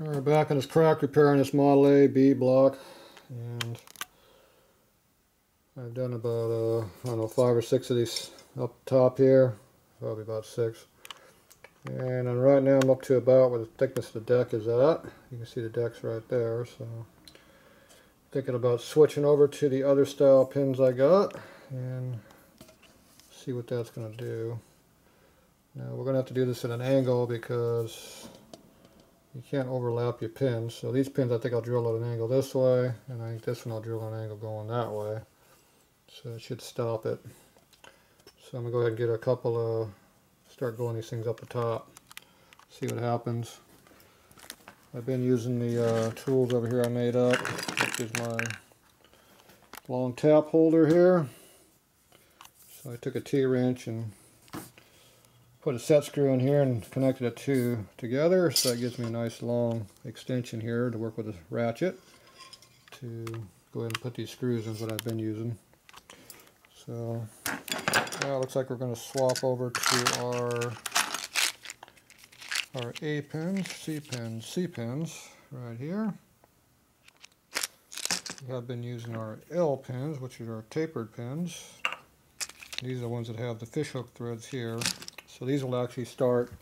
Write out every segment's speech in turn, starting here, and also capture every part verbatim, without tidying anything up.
We're back in this crack repair in this Model A, B block, and I've done about, uh, I don't know, five or six of these up top here, probably about six. And then right now I'm up to about where the thickness of the deck is at. You can see the deck's right there, so thinking about switching over to the other style pins I got and see what that's going to do. Now we're going to have to do this at an angle because you can't overlap your pins, so these pins I think I'll drill at an angle this way, and I think this one I'll drill at an angle going that way, so it should stop it. So I'm going to go ahead and get a couple of, start going these things up the top, see what happens. I've been using the uh, tools over here I made up, which is my long tap holder here. So I took a T-wrench and put a set screw in here and connected the two together, so that gives me a nice long extension here to work with a ratchet to go ahead and put these screws in that I've been using. So now it looks like we're going to swap over to our our A pins, C pins, C pins right here. We have been using our L pins, which are our tapered pins. These are the ones that have the fishhook threads here. So these will actually start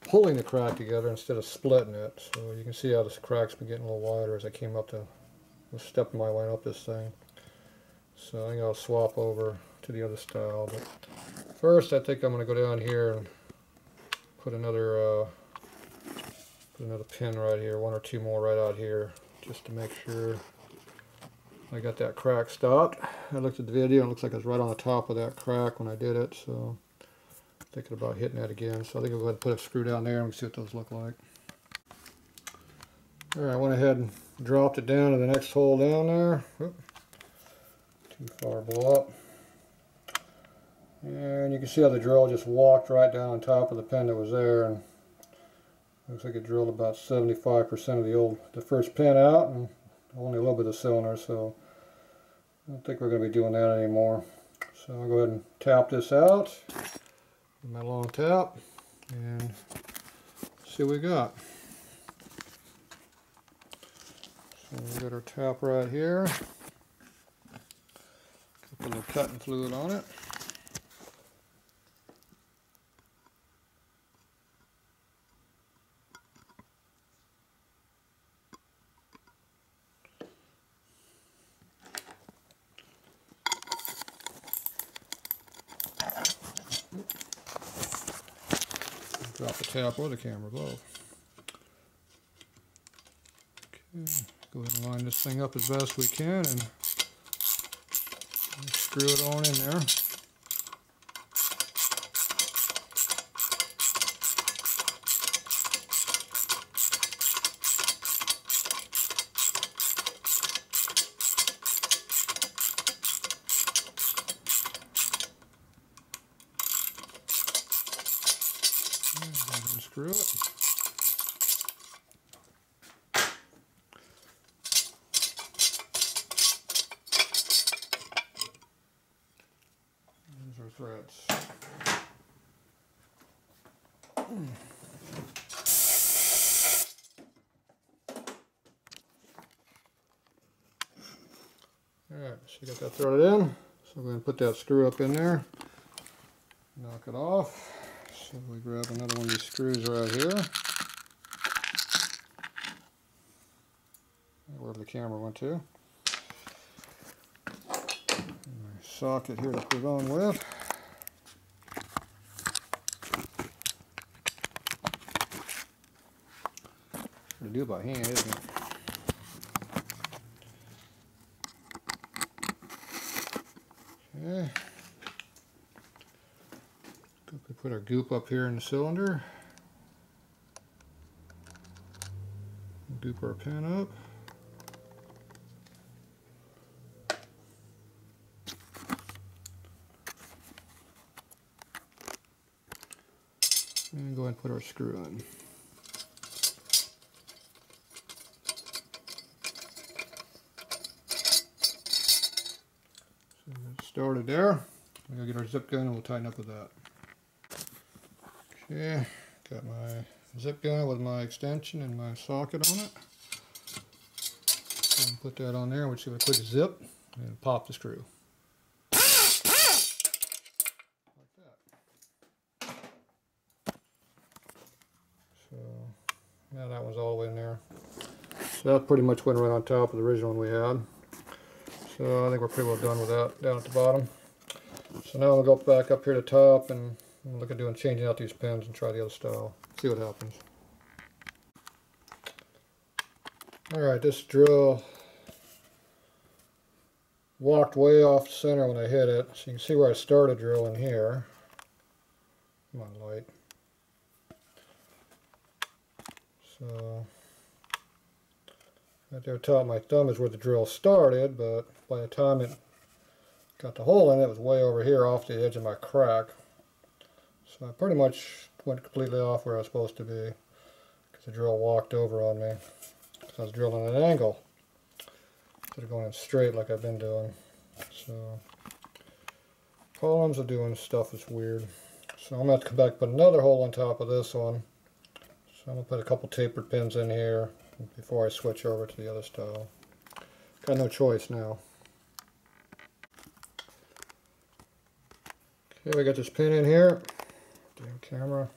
pulling the crack together instead of splitting it. So you can see how this crack's been getting a little wider as I came up to, was stepping my way up this thing. So I think I'll swap over to the other style. But first I think I'm going to go down here and put another, uh, put another pin right here, one or two more right out here, just to make sure I got that crack stopped. I looked at the video and it looks like it was right on the top of that crack when I did it. So thinking about hitting that again, so I think I'll go ahead and put a screw down there and see what those look like. Alright, I went ahead and dropped it down to the next hole down there. Oop. Too far blow up. And you can see how the drill just walked right down on top of the pin that was there, and looks like it drilled about seventy-five percent of the old, the first pin out, and only a little bit of cylinder, so I don't think we're going to be doing that anymore. So I'll go ahead and tap this out. My long tap and see what we got. So we got our tap right here, put a little cutting fluid on it. Drop the tap or the camera, both. Okay, go ahead and line this thing up as best we can and screw it on in there. Screw it. These are threads. Mm. Alright, so you got that threaded in. So I'm going to put that screw up in there, knock it off. So we grab another one of these screws right here. Wherever the camera went to. And my socket here to put it on with. Hard to do by hand, isn't it? Okay. We put our goop up here in the cylinder. Goop our pin up. And go ahead and put our screw in. So it's started there. We're going to get our zip gun and we'll tighten up with that. Yeah, got my zip guy with my extension and my socket on it. So put that on there, we'll just give it a quick zip and pop the screw. Like that. So now that one's all the way in there. So that pretty much went right on top of the original one we had. So I think we're pretty well done with that down at the bottom. So now I'll go back up here to the top and I'm looking at doing changing out these pins and try the other style. See what happens. Alright, this drill walked way off the center when I hit it. So you can see where I started drilling here. Come on, light. So right there at the top of my thumb is where the drill started, but by the time it got the hole in it, it was way over here off the edge of my crack. So I pretty much went completely off where I was supposed to be because the drill walked over on me because I was drilling at an angle instead of going in straight like I've been doing. So columns are doing stuff that's weird. So I'm going to have to come back and put another hole on top of this one. So I'm going to put a couple tapered pins in here before I switch over to the other style. Got no choice now. Okay, we got this pin in here. Damn camera.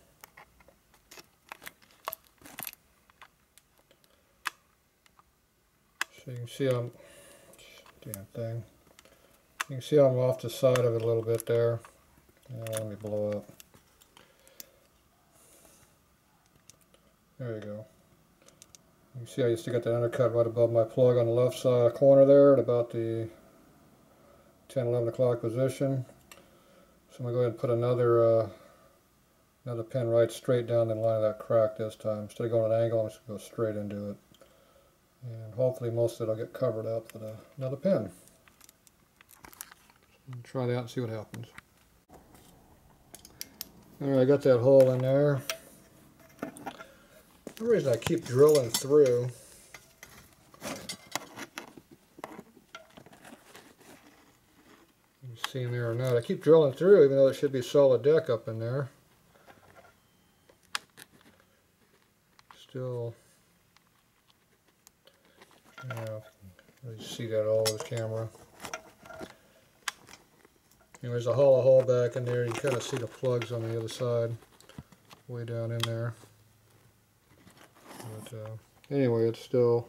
So you can see I'm damn thing. You can see I'm off the side of it a little bit there. Yeah, let me blow up. There you go. You can see I used to get that undercut right above my plug on the left side corner there at about the ten eleven o'clock position. So I'm gonna go ahead and put another uh, another pin right straight down the line of that crack this time. Instead of going at an angle, I'm just going to go straight into it. And hopefully most of it will get covered up with a, another pin. So I'll try that out and see what happens. Alright, I got that hole in there. The reason I keep drilling through you can see in there or not, I keep drilling through even though there should be solid deck up in there. Still, you know, you see that all over the camera. Anyways, I haul a hole back in there. You can kind of see the plugs on the other side, way down in there. But uh, anyway, it's still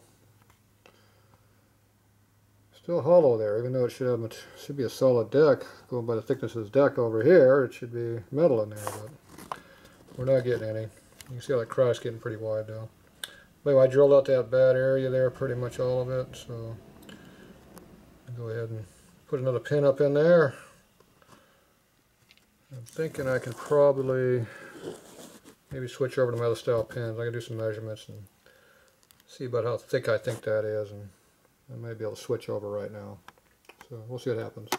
still hollow there, even though it should have should be a solid deck. Going by the thickness of this deck over here, it should be metal in there, but we're not getting any. You can see how that crack's getting pretty wide though. But anyway, I drilled out that bad area there, pretty much all of it. So I'll go ahead and put another pin up in there. I'm thinking I can probably maybe switch over to my other style pins. I can do some measurements and see about how thick I think that is, and I may be able to switch over right now. So we'll see what happens.